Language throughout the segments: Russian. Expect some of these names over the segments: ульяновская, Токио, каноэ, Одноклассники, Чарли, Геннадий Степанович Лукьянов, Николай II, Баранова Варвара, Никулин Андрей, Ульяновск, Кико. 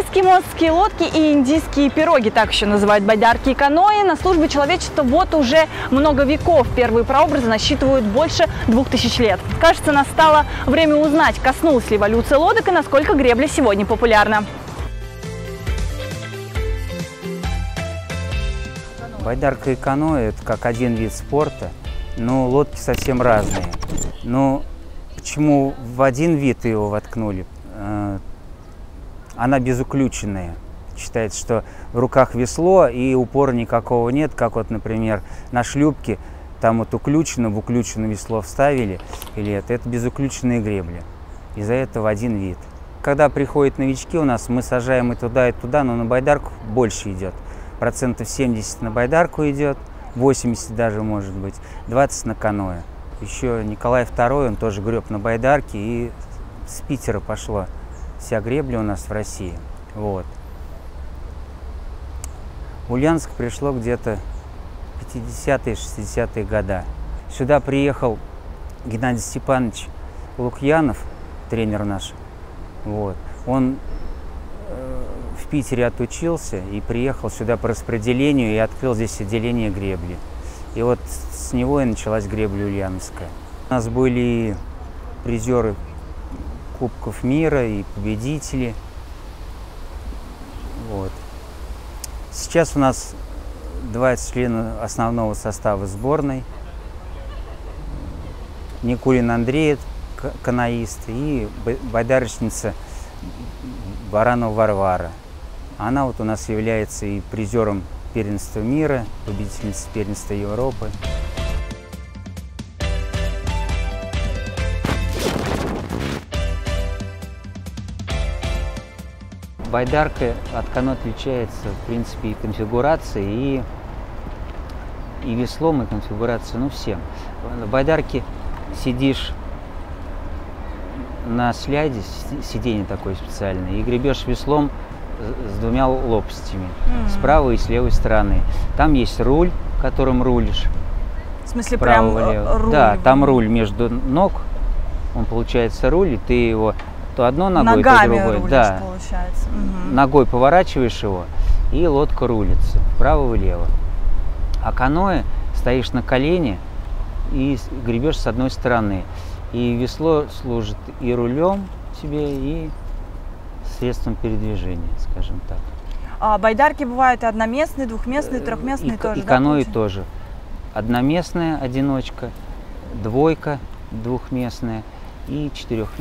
Эскимосские лодки и индийские пироги, так еще называют байдарки и каноэ, на службе человечества вот уже много веков. Первые прообразы насчитывают больше 2000 лет. Кажется, настало время узнать, коснулась ли эволюция лодок и насколько гребля сегодня популярна. Байдарка и каноэ – это как один вид спорта, но лодки совсем разные. Но почему в один вид его воткнули? Она безуключенная. Считается, что в руках весло и упора никакого нет, как вот, например, на шлюпке, там вот уключено, в уключено весло вставили, или это безуключенные гребли. Из-за этого один вид. Когда приходят новички у нас, мы сажаем и туда, но на байдарку больше идет. Процентов 70 на байдарку идет, 80 даже может быть, 20 на каноэ. Еще Николай II, он тоже греб на байдарке, и с Питера пошло. Вся гребля у нас в России. Вот. В Ульяновск пришло где-то 50-е, 60-е года. Сюда приехал Геннадий Степанович Лукьянов, тренер наш. Вот. Он в Питере отучился и приехал сюда по распределению и открыл здесь отделение гребли. И вот с него и началась гребля ульяновская. У нас были призеры Кубков мира и победители. Вот. Сейчас у нас 2 члена основного состава сборной. Никулин Андрей, каноист, и байдарочница Баранова Варвара. Она вот у нас является и призером первенства мира, победительницей первенства Европы. Байдарка от каноэ отличается, в принципе, и конфигурацией, и веслом, и конфигурацией, ну, всем. В байдарке сидишь на сляде, сиденье такое специальное, и гребешь веслом с двумя лопастями, с правой и с левой стороны. Там есть руль, которым рулишь. В смысле, прям руль? Да, там руль между ног, он получается руль, и ты его... то одной ногой, то другой. Рулишь, да. Получается. Угу. Ногой поворачиваешь его, и лодка рулится вправо и влево. А каноэ стоишь на колене и гребешь с одной стороны. И весло служит и рулем тебе, и средством передвижения, скажем так. А байдарки бывают и одноместные, двухместные, трехместные тоже. И да, каноэ тоже. Одноместная одиночка, двойка двухместная. И четверка,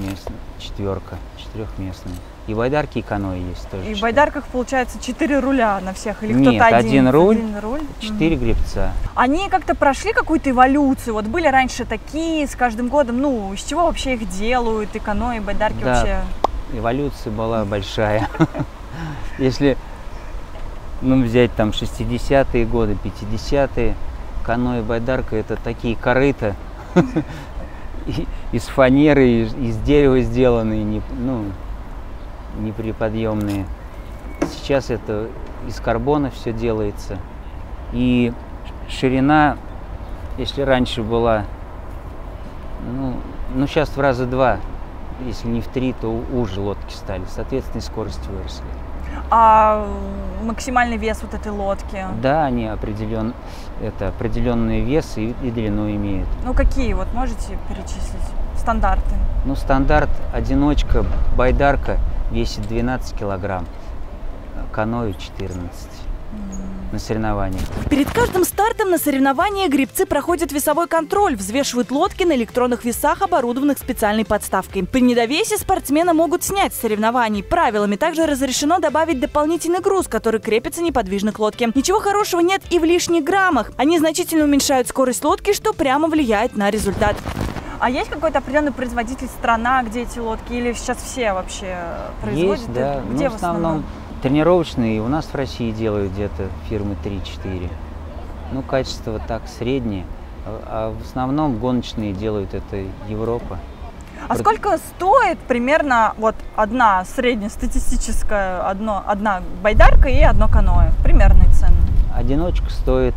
четырехместная. И байдарки, и каноэ есть тоже. И в байдарках получается 4 руля на всех, или кто-то один руль, 4 гребца. Они как-то прошли какую-то эволюцию, вот были раньше такие, с каждым годом, ну, из чего вообще их делают, и каноэ, и байдарки да, вообще? Эволюция была большая. Если, ну, взять там 60-е годы, 50-е, каноэ, байдарка, это такие корыта. Из фанеры, из дерева сделанные, ну, неприподъемные. Сейчас это из карбона все делается. И ширина, если раньше была, ну сейчас в раза 2, если не в 3, то уже лодки стали. Соответственно, и скорость выросли. А максимальный вес вот этой лодки? Да, они определенный вес и длину имеют. Ну, какие вот можете перечислить? Стандарты? Ну, стандарт одиночка, байдарка весит 12 килограмм, каноэ 14 на соревнованиях. Перед каждым стартом на соревнования гребцы проходят весовой контроль, взвешивают лодки на электронных весах, оборудованных специальной подставкой. При недовесе спортсмена могут снять с соревнований. Правилами также разрешено добавить дополнительный груз, который крепится неподвижно к лодке. Ничего хорошего нет и в лишних граммах. Они значительно уменьшают скорость лодки, что прямо влияет на результат. А есть какой-то определенный производитель, страна, где эти лодки? Или сейчас все вообще производят? Есть, да. Где, ну, в основном? Тренировочные у нас в России делают где-то фирмы 3-4. Ну, качество так среднее. А в основном гоночные делают это Европа. А сколько стоит примерно вот одна среднестатистическая, одна байдарка и одно каноэ? Примерные цены. Одиночка стоит,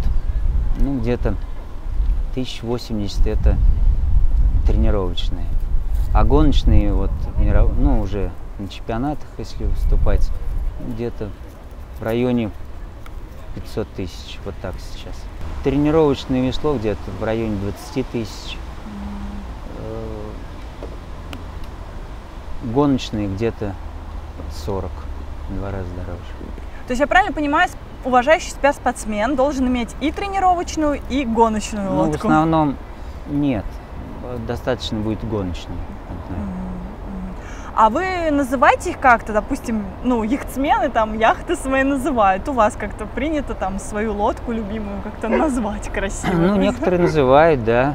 ну, где-то 1080, это тренировочные. А гоночные, вот, ну, уже на чемпионатах, если выступать, где-то в районе 500 тысяч, вот так сейчас. Тренировочное весло где-то в районе 20 тысяч. Гоночные где-то 40, в 2 раза дороже. То есть я правильно понимаю, уважающий себя спортсмен должен иметь и тренировочную, и гоночную лодку? Ну, в основном нет, достаточно будет гоночной. А вы называете их как-то, допустим, ну, яхтсмены там яхты свои называют, у вас как-то принято там свою лодку любимую как-то назвать красиво? Ну, некоторые называют, да,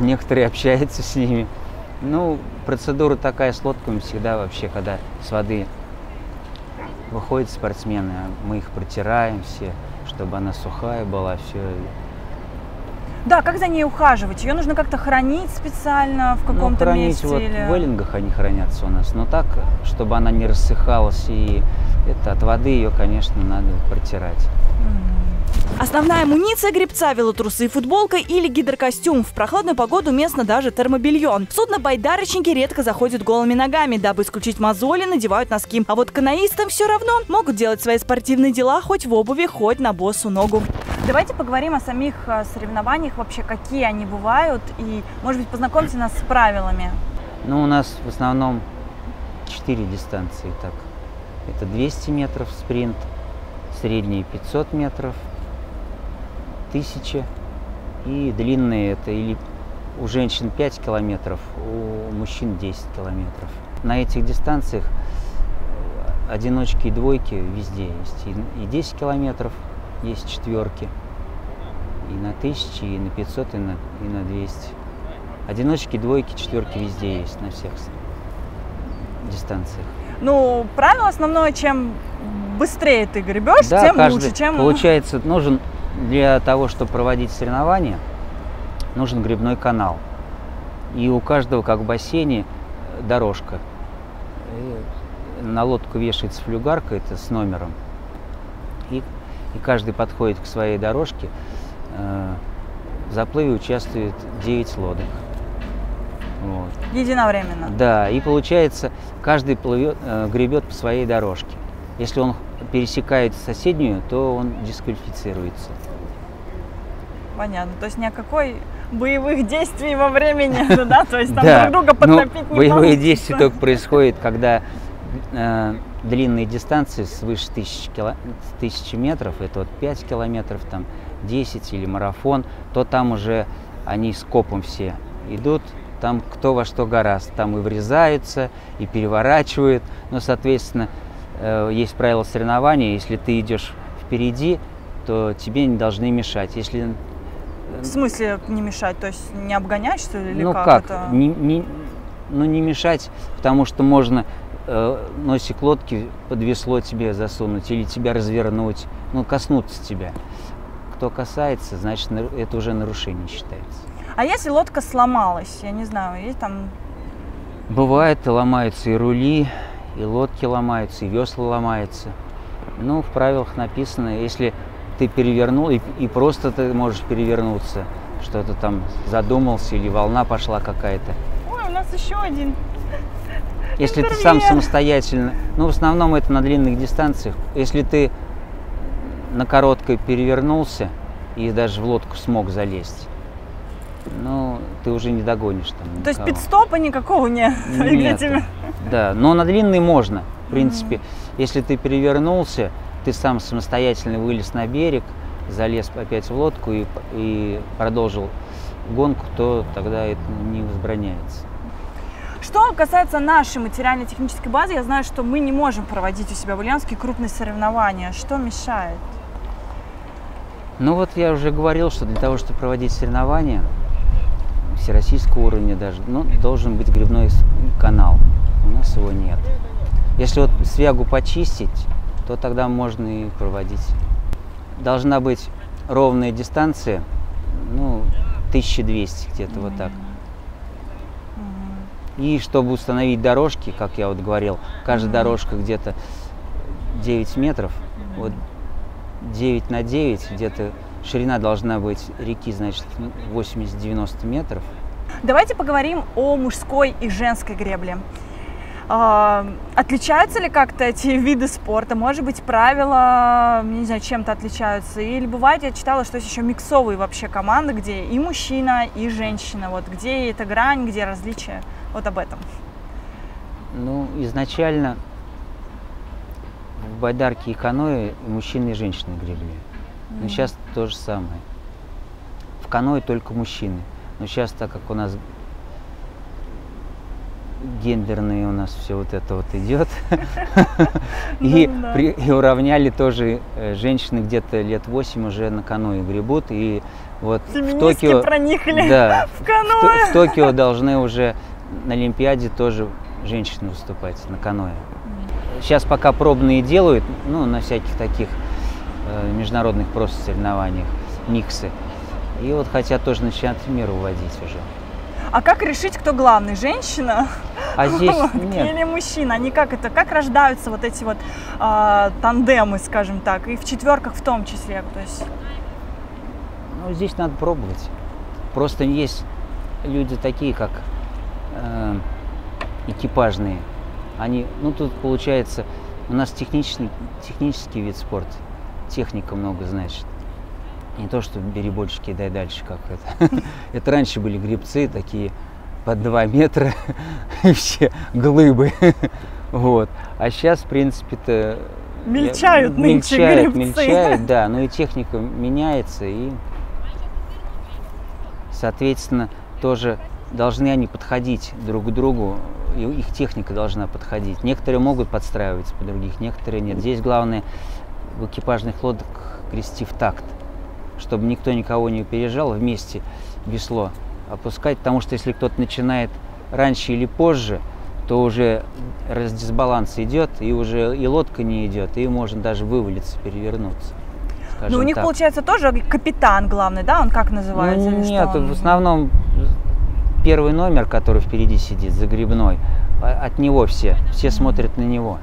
некоторые общаются с ними. Ну, процедура такая с лодками всегда вообще, когда с воды выходят спортсмены, мы их протираем все, чтобы она сухая была, все. Да, как за ней ухаживать? Ее нужно как-то хранить специально в каком-то месте? Вот или... в эллингах они хранятся у нас, но так, чтобы она не рассыхалась, и это от воды ее, конечно, надо протирать. Основная амуниция гребца – велотрусы, футболка или гидрокостюм. В прохладную погоду местно даже термобелье. В судно байдарочники редко заходят голыми ногами. Дабы исключить мозоли, надевают носки. А вот каноистам все равно могут делать свои спортивные дела хоть в обуви, хоть на босу ногу. Давайте поговорим о самих соревнованиях, вообще какие они бывают. И, может быть, познакомьте нас с правилами. Ну, у нас в основном 4 дистанции. Так. Это 200 метров спринт, средние 500 метров. 1000 и длинные это или у женщин 5 километров, у мужчин 10 километров. На этих дистанциях одиночки и двойки везде есть. И 10 километров есть четверки, и на 1000, и на 500, и на 200. Одиночки, двойки, четверки везде есть на всех дистанциях. Ну, правило основное, чем быстрее ты гребешь, да, тем лучше. Чем... Получается, нужен... Для того, чтобы проводить соревнования, нужен гребной канал. И у каждого, как в бассейне, дорожка. И на лодку вешается флюгарка, это с номером. И каждый подходит к своей дорожке. В заплыве участвует 9 лодок. Вот. Единовременно? Да, и получается, каждый гребет по своей дорожке. Если он пересекает соседнюю, то он дисквалифицируется. Понятно. То есть ни о какой боевых действий во время нет, да? То есть там друг друга подтопить не получится. Боевые действия только происходят, когда длинные дистанции свыше 1000 метров, это вот 5 километров, там 10 или марафон, то там уже они скопом все идут. Там кто во что гораст, там и врезаются, и переворачивают, но, соответственно, есть правила соревнования, если ты идешь впереди, то тебе не должны мешать. Если... В смысле не мешать? То есть не обгоняешься или ну как? Это... Ну не мешать, потому что можно носик лодки под весло тебе засунуть или тебя развернуть, ну коснуться тебя. Кто касается, значит это уже нарушение считается. А если лодка сломалась, я не знаю, есть там... Бывает, ломаются и рули. И лодки ломаются, и весла ломаются. Ну, в правилах написано, если ты перевернул, и просто ты можешь перевернуться, что-то там задумался, или волна пошла какая-то. Ой, у нас еще один. Если интервью. Ты сам самостоятельно, ну, в основном это на длинных дистанциях. Если ты на короткой перевернулся и даже в лодку смог залезть, ну, ты уже не догонишь там никого. То есть пит-стопа никакого нет? Нет. Да, но на длинный можно, в принципе. Если ты перевернулся, ты сам самостоятельно вылез на берег, залез опять в лодку и продолжил гонку, то тогда это не возбраняется. Что касается нашей материально-технической базы, я знаю, что мы не можем проводить у себя в Ульяновске крупные соревнования. Что мешает? Ну вот я уже говорил, что для того, чтобы проводить соревнования всероссийского уровня даже, ну, должен быть гребной канал. У нас его нет. Если вот свягу почистить, то тогда можно и проводить. Должна быть ровная дистанция, ну, 1200 где-то вот так. И чтобы установить дорожки, как я вот говорил, каждая дорожка где-то 9 метров, вот 9 на 9, где-то ширина должна быть реки, значит, 80-90 метров. Давайте поговорим о мужской и женской гребле. Отличаются ли как-то эти виды спорта? Может быть, правила, не знаю, чем-то отличаются? Или бывает, я читала, что есть еще миксовые вообще команды, где и мужчина, и женщина. Вот где эта грань, где различия? Вот об этом. Ну, изначально в байдарке и каноэ мужчины и женщины гребли. Но сейчас то же самое. В каноэ только мужчины. Но сейчас, так как у нас гендерные у нас все вот это вот идет, и уравняли тоже женщины где-то лет 8 уже на каноэ гребут, и вот в Токио проникли в каноэ. В Токио должны уже на Олимпиаде тоже женщины выступать на каноэ. Сейчас пока пробные делают, ну, на всяких таких международных просто соревнованиях, миксы. И вот хотят тоже на чемпионат мира уводить уже. А как решить, кто главный, женщина или мужчина? Они как рождаются вот эти вот тандемы, скажем так, и в четверках в том числе? То есть... Ну, здесь надо пробовать. Просто есть люди такие, как экипажные. Они, ну, тут получается, у нас технический вид спорта, техника много значит. Не то, что беребольщики и дальше как это. Это раньше были гребцы такие под 2 метра и все глыбы. Вот. А сейчас, в принципе-то... Мельчают нынче гребцы. Мельчают, да. Ну и техника меняется. И, соответственно, тоже должны они подходить друг к другу. И их техника должна подходить. Некоторые могут подстраиваться по других, некоторые нет. Здесь главное в экипажных лодках грести в такт, чтобы никто никого не опережал, вместе весло опускать, потому что если кто-то начинает раньше или позже, то уже дисбаланс идет, и уже и лодка не идет, и можно даже вывалиться, перевернуться. Ну, у них, так, получается, тоже капитан главный, да? Он как называется? Ну, нет, в основном первый номер, который впереди сидит, загребной, от него все смотрят на него.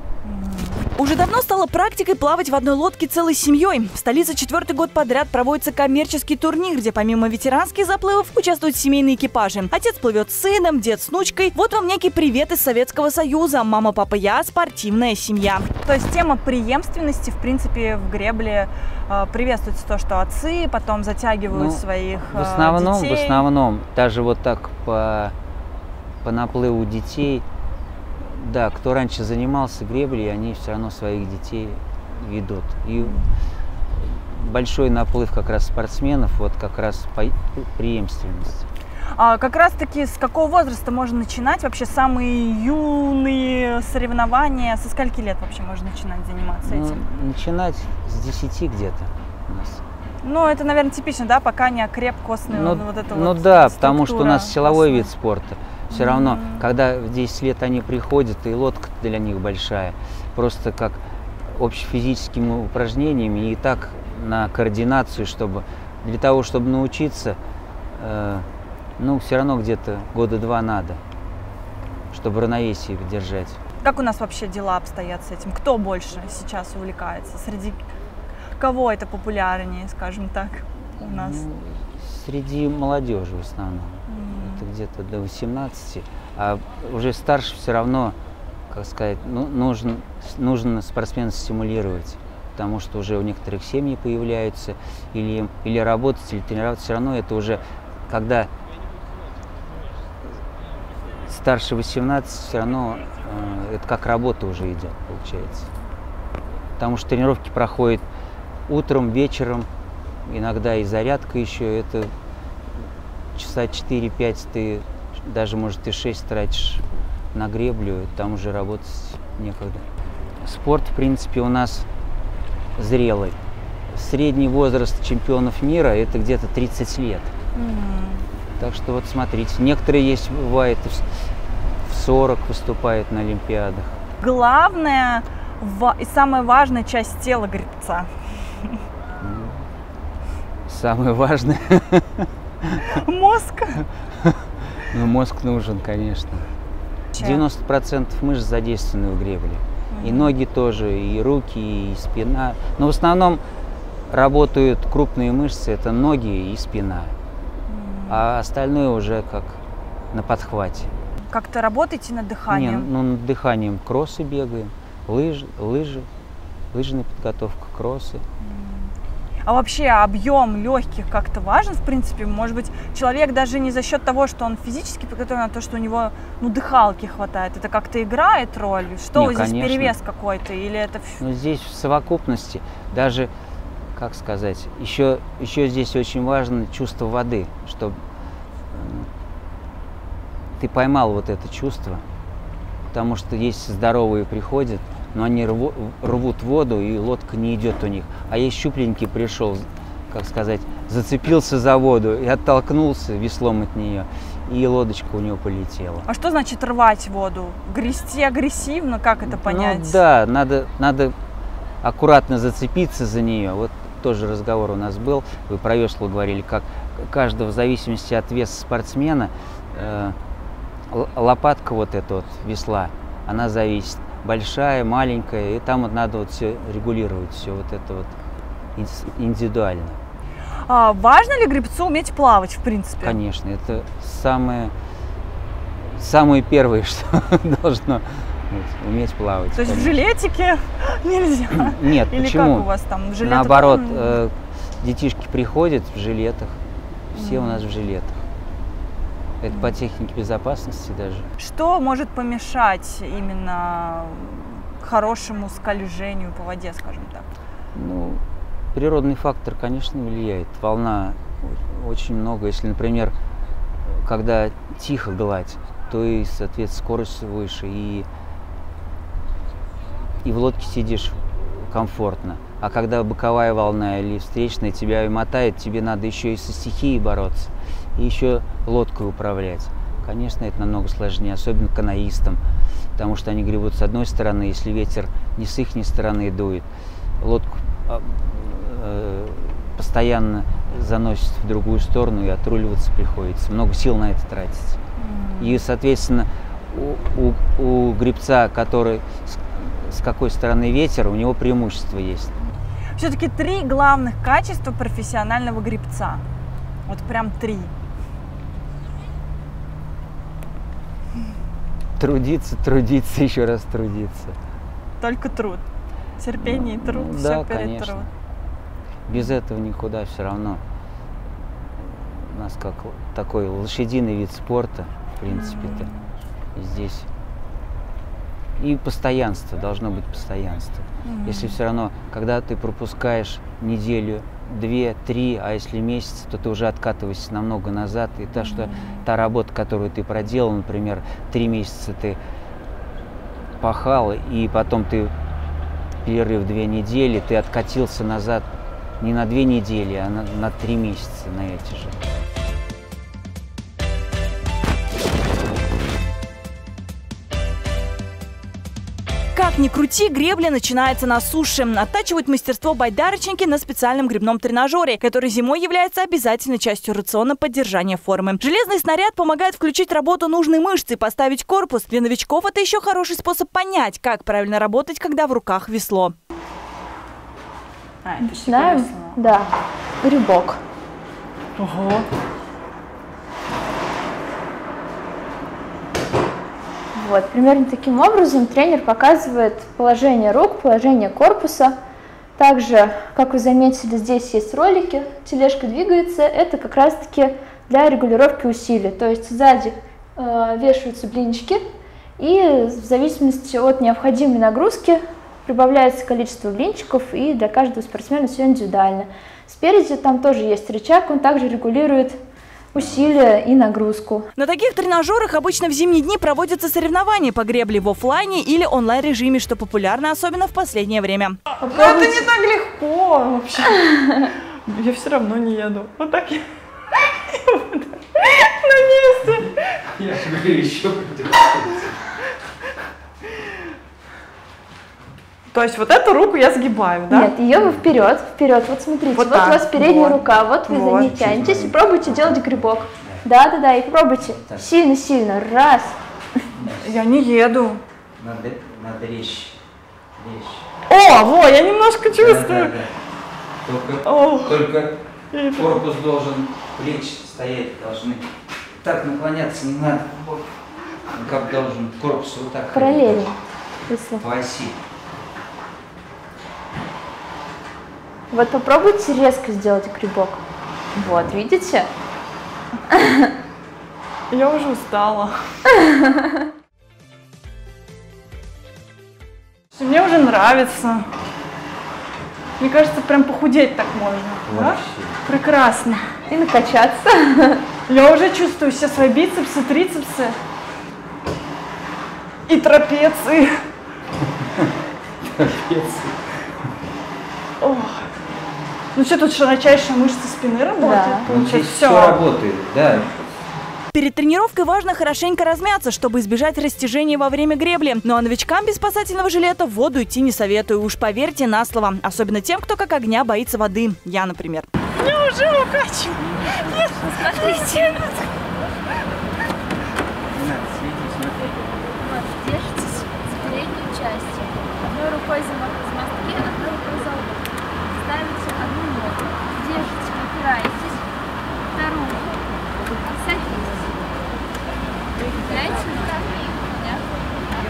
Уже давно стало практикой плавать в одной лодке целой семьей. В столице 4-й год подряд проводится коммерческий турнир, где помимо ветеранских заплывов участвуют семейные экипажи. Отец плывет с сыном, дед с внучкой. Вот вам некий привет из Советского Союза. Мама, папа, я, спортивная семья. То есть тема преемственности, в принципе, в гребле приветствуется, то, что отцы потом затягивают своих детей. В основном, даже вот так по наплыву детей. Да, кто раньше занимался греблей, они все равно своих детей ведут. И большой наплыв как раз спортсменов, вот как раз преемственность. А как раз таки с какого возраста можно начинать? Вообще самые юные соревнования, со скольки лет вообще можно начинать заниматься этим? Начинать с 10 где-то у нас. Ну, это, наверное, типично, да, пока не окреп костный вот это вот. Ну да, потому что у нас силовой вид спорта. Все равно, когда в 10 лет они приходят, и лодка для них большая, просто как общефизическими упражнениями, и так на координацию, чтобы для того, чтобы научиться, ну, все равно где-то года 2 надо, чтобы равновесие держать. Как у нас вообще дела обстоят с этим? Кто больше сейчас увлекается? Среди кого это популярнее, скажем так, у нас? Ну, среди молодежи в основном. Где-то до 18, а уже старше все равно, как сказать, ну, нужно спортсмена стимулировать, потому что уже у некоторых семьи появляются, или работать, или тренироваться, все равно это уже, когда старше 18, все равно это как работа уже идет, получается. Потому что тренировки проходят утром, вечером, иногда и зарядка еще, это... Часа 4-5 ты, даже, может, и 6 тратишь на греблю, там уже работать некогда. Спорт, в принципе, у нас зрелый. Средний возраст чемпионов мира – это где-то 30 лет. Так что вот смотрите, некоторые есть, бывает, в 40 выступают на Олимпиадах. Главная и самая важная часть тела гребца. Самое важное. Мозг? Ну, мозг нужен, конечно. 90% мышц задействованы в гребле. И ноги тоже, и руки, и спина. Но в основном работают крупные мышцы, это ноги и спина. А остальное уже как на подхвате. Как-то работаете над дыханием? Не, ну, над дыханием кроссы бегаем, лыжная подготовка, кроссы. А вообще объем легких как-то важен, в принципе? Может быть, человек даже не за счет того, что он физически подготовлен, а то, что у него, ну, дыхалки хватает. Это как-то играет роль? Что не, здесь конечно. Перевес какой-то? Или это... Ну, здесь в совокупности даже, как сказать, еще здесь очень важно чувство воды, чтобы ты поймал вот это чувство, потому что есть здоровые приходят, но они рвут воду, и лодка не идет у них. А есть щупленький пришел, как сказать, зацепился за воду и оттолкнулся веслом от нее, и лодочка у него полетела. А что значит рвать воду? Грести агрессивно? Как это понять? Ну, да, надо аккуратно зацепиться за нее. Вот тоже разговор у нас был, вы про весло говорили, как каждого в зависимости от веса спортсмена, лопатка вот эта вот весла, она зависит. Большая, маленькая, и там вот надо вот все регулировать, все вот это вот индивидуально. А важно ли гребцу уметь плавать, в принципе? Конечно, это самое первое, что должно быть, уметь плавать. То есть в жилетике нельзя? Нет, или почему? Как у вас там? Наоборот, детишки приходят в жилетах, все у нас в жилетах. Это по технике безопасности даже. Что может помешать именно хорошему скольжению по воде, скажем так? Ну, природный фактор, конечно, влияет. Волна очень много. Если, например, когда тихо гладь, то и, соответственно, скорость выше. И в лодке сидишь комфортно. А когда боковая волна или встречная тебя и мотает, тебе надо еще и со стихией бороться. И еще лодкой управлять. Конечно, это намного сложнее, особенно каноистам, потому что они гребут с одной стороны, если ветер не с их стороны дует, лодку постоянно заносит в другую сторону и отруливаться приходится. Много сил на это тратить. И, соответственно, у гребца, который с какой стороны ветер, у него преимущество есть. Все-таки 3 главных качества профессионального гребца. Вот прям 3. Трудиться, трудиться, еще раз трудиться. Только труд. Терпение и труд, все перетрут. Без этого никуда все равно. У нас как такой лошадиный вид спорта, в принципе-то, здесь. И постоянство, должно быть постоянство. Если все равно, когда ты пропускаешь неделю, 2, 3, а если месяц, то ты уже откатываешься намного назад. И та работа, которую ты проделал, например, 3 месяца ты пахал, и потом ты перерыв 2 недели, ты откатился назад не на 2 недели, а на 3 месяца на эти же. Как ни крути, гребля начинается на суше. Оттачивают мастерство байдарочники на специальном гребном тренажере, который зимой является обязательной частью рациона поддержания формы. Железный снаряд помогает включить работу нужной мышцы, поставить корпус. Для новичков это еще хороший способ понять, как правильно работать, когда в руках весло. Начинаем? Да. Грибок. Ого. Вот, примерно таким образом тренер показывает положение рук, положение корпуса. Также, как вы заметили, здесь есть ролики, тележка двигается. Это как раз-таки для регулировки усилий. То есть сзади вешаются блинчики, и в зависимости от необходимой нагрузки прибавляется количество блинчиков, и для каждого спортсмена все индивидуально. Спереди там тоже есть рычаг, он также регулирует усилия и нагрузку. На таких тренажерах обычно в зимние дни проводятся соревнования по гребле в офлайне или онлайн-режиме, что популярно, особенно в последнее время. Но это не так легко вообще. Я все равно не еду. Вот так я на месте. Я же говорю, еще то есть вот эту руку я сгибаю, да? Нет, ее вы вперед, вперед. Вот смотрите, вот у вас передняя рука, вот вы за ней тянетесь и пробуйте делать грибок. Да-да-да, и пробуйте. Сильно-сильно. Раз. Я не еду. Надо речь. О, во, я немножко чувствую. Только корпус должен, плечи стоять должны. Так наклоняться не надо. Как должен корпус вот так? Параллельно. По оси. Вот попробуйте резко сделать грибок. Вот, видите? Я уже устала. Мне уже нравится. Мне кажется, прям похудеть так можно. Да? Прекрасно. И накачаться. Я уже чувствую все свои бицепсы, трицепсы и трапеции. Ну что, тут широчайшие мышцы спины работают. Да. Все работает, да. Перед тренировкой важно хорошенько размяться, чтобы избежать растяжения во время гребли. Ну а новичкам без спасательного жилета в воду идти не советую. Уж поверьте на слово. Особенно тем, кто как огня боится воды. Я, например. Я уже укачу. Нет, смотрите. Вот, держитесь за переднюю часть. Одной рукой за мостки, одной рукой за лоб. Ставите одну ногу. Держите, опираетесь. Вторую.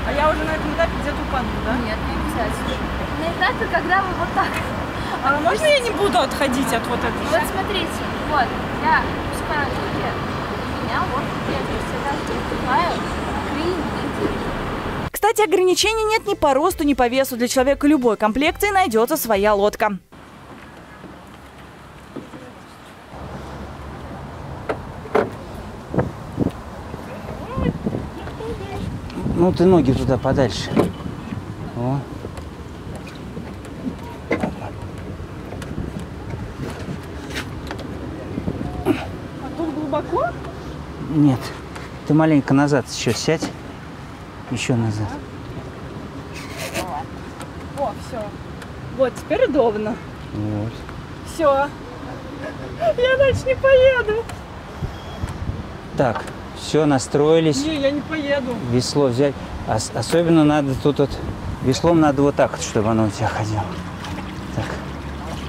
А я уже на этом этапе где-то упаду, да? Нет, не обязательно. На этапе, когда вы вот так. А можно я не буду отходить от вот этого? Вот смотрите, вот, я пускаю руки, у меня вот я всегда вступаю к клиники. Кстати, ограничений нет ни по росту, ни по весу. Для человека любой комплекции найдется своя лодка. Ну ты ноги туда подальше. О. А тут глубоко? Нет. Ты маленько назад еще сядь. Еще назад. О, все. Вот, теперь удобно. Вот. Все. Я дальше не поеду. Так. Все, настроились. Не, я не поеду. Весло взять. Особенно надо тут вот... Веслом надо вот так, чтобы оно у тебя ходило. Так.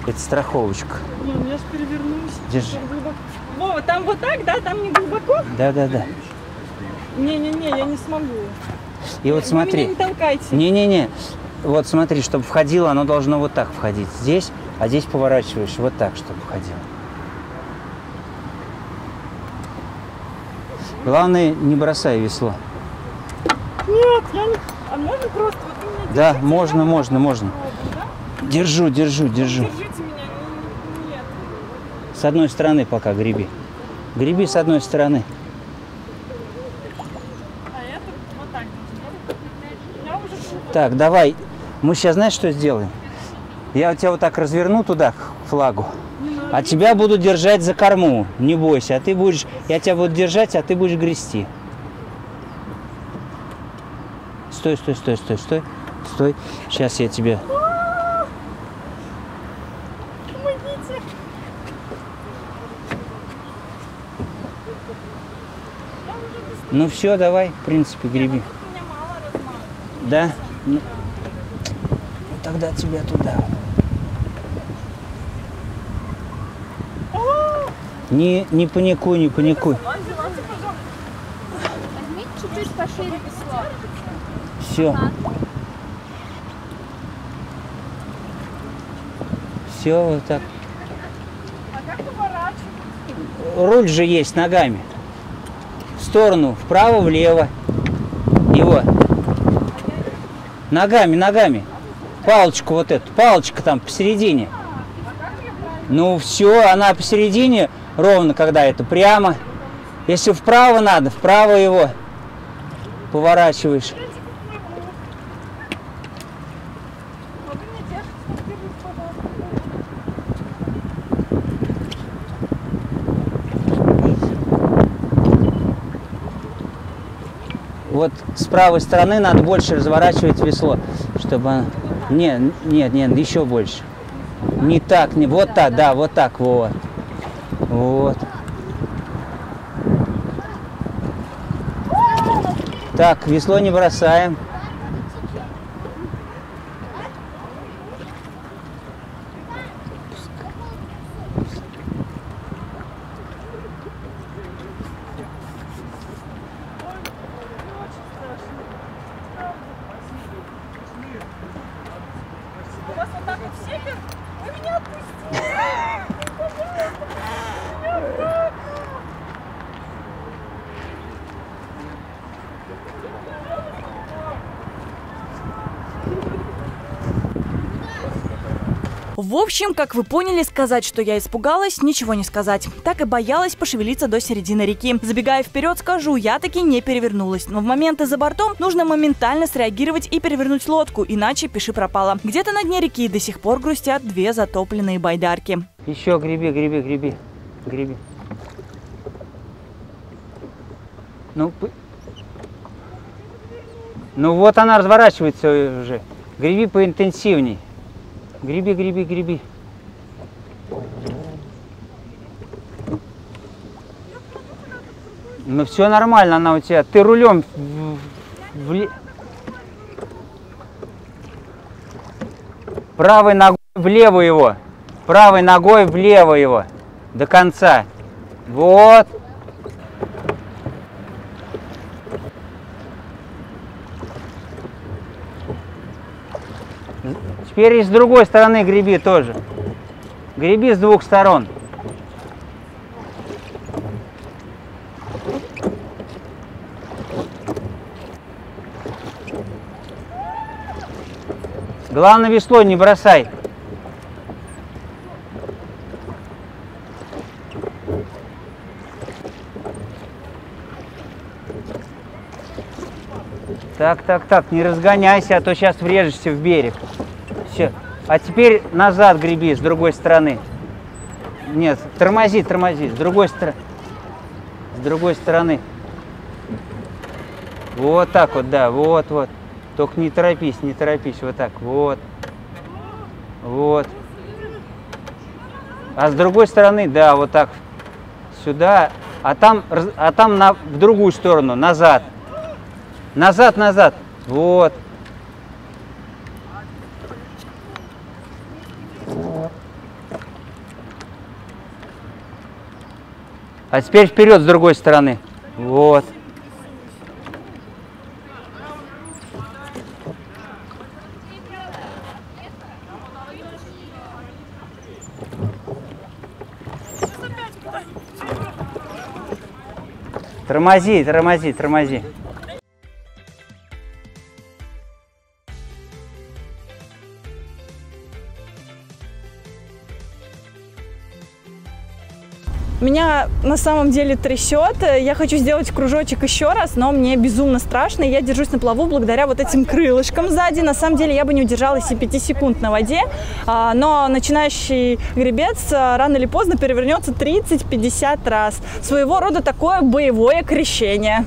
Это страховочка. Не, ну я ж перевернусь. Держи. Вова, там вот так, да? Там не глубоко? Да. Не-не-не, я не смогу. И вот смотри. Вы меня не толкайте. Не-не-не. Вот смотри, чтобы входило, оно должно вот так входить. Здесь, а здесь поворачиваешь вот так, чтобы входило. Главное, не бросай весло. Нет, я не... А можно просто вот меня... Да, можно. Держу. Держите меня, нет. С одной стороны пока греби. Греби с одной стороны. А это вот так. Я уже... Так, давай. Мы сейчас знаешь, что сделаем? Я тебя вот так разверну туда, к флагу. А тебя буду держать за корму, не бойся. А ты будешь, я тебя буду держать, а ты будешь грести. Стой. Сейчас я тебе. Помогите. Ну все, давай, в принципе, греби. Да? Ну, тогда тебя туда. Не паникуй. Возьми чуть-чуть пошире весло. Все. Все, вот так. А как поворачивать? Руль же есть ногами. В сторону, вправо, влево. Его. Ногами. Палочку вот эту. Палочка там посередине. Ну все, она посередине. Ровно, когда это прямо. Если вправо надо, вправо его поворачиваешь. Вот с правой стороны надо больше разворачивать весло, чтобы оно... Нет, еще больше. Не так, не вот так, да, вот так, вот. Вот. Так, весло не бросаем. вас вот так вот в север? Вы меня отпустите! Пожалуйста! В общем, как вы поняли, сказать, что я испугалась, ничего не сказать. Так и боялась пошевелиться до середины реки. Забегая вперед, скажу, я таки не перевернулась. Но в моменты за бортом нужно моментально среагировать и перевернуть лодку, иначе пиши пропало. Где-то на дне реки до сих пор грустят две затопленные байдарки. Еще греби, греби, греби, греби. Ну вот она разворачивается уже. Греби поинтенсивней. Греби, греби, греби. Ну все нормально, она у тебя. Ты рулем правой ногой влево его. Правой ногой влево его. До конца. Вот. Теперь и с другой стороны греби тоже. Греби с двух сторон. Главное, весло не бросай. Так, так, так, не разгоняйся, а то сейчас врежешься в берег. Все. А теперь назад греби с другой стороны. Нет, тормози, тормози. С другой стороны. Вот так вот, да, вот, вот. Только не торопись, не торопись. Вот так, вот. Вот. А с другой стороны, да, вот так. Сюда. А там в другую сторону, назад. Назад, назад. Вот. А теперь вперед с другой стороны. Вот. Тормози, тормози, тормози. Меня на самом деле трясет, я хочу сделать кружочек еще раз, но мне безумно страшно, и я держусь на плаву благодаря вот этим крылышкам сзади. На самом деле я бы не удержалась и 5 секунд на воде, но начинающий гребец рано или поздно перевернется 30-50 раз. Своего рода такое боевое крещение.